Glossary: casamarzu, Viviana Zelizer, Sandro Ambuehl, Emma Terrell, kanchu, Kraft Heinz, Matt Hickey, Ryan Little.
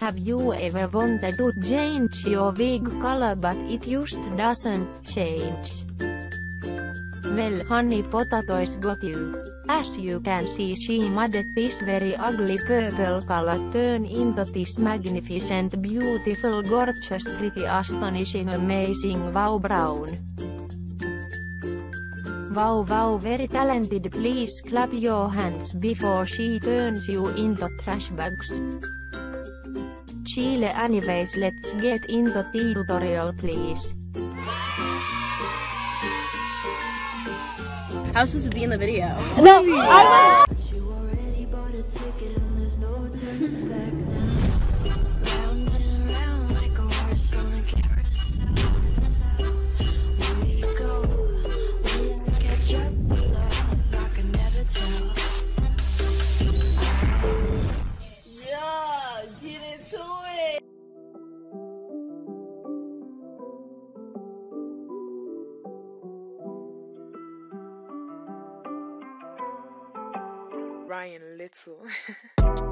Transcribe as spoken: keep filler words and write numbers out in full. Have you ever wanted to change your wig color but it just doesn't change? Well, honey potatoes got you. As you can see, she made this very ugly purple color turn into this magnificent, beautiful, gorgeous, pretty, astonishing, amazing, wow brown. Wow, wow, very talented, please clap your hands before she turns you into trash bags. Chile, anyways, let's get into the tutorial, please. I was supposed to be in the video. No, I was. You already bought a ticket and there's no turning back now. Round and around like a horse on a carousel. We go, we catch up with love. I can never tell. Yeah, get into it. Ryan Little.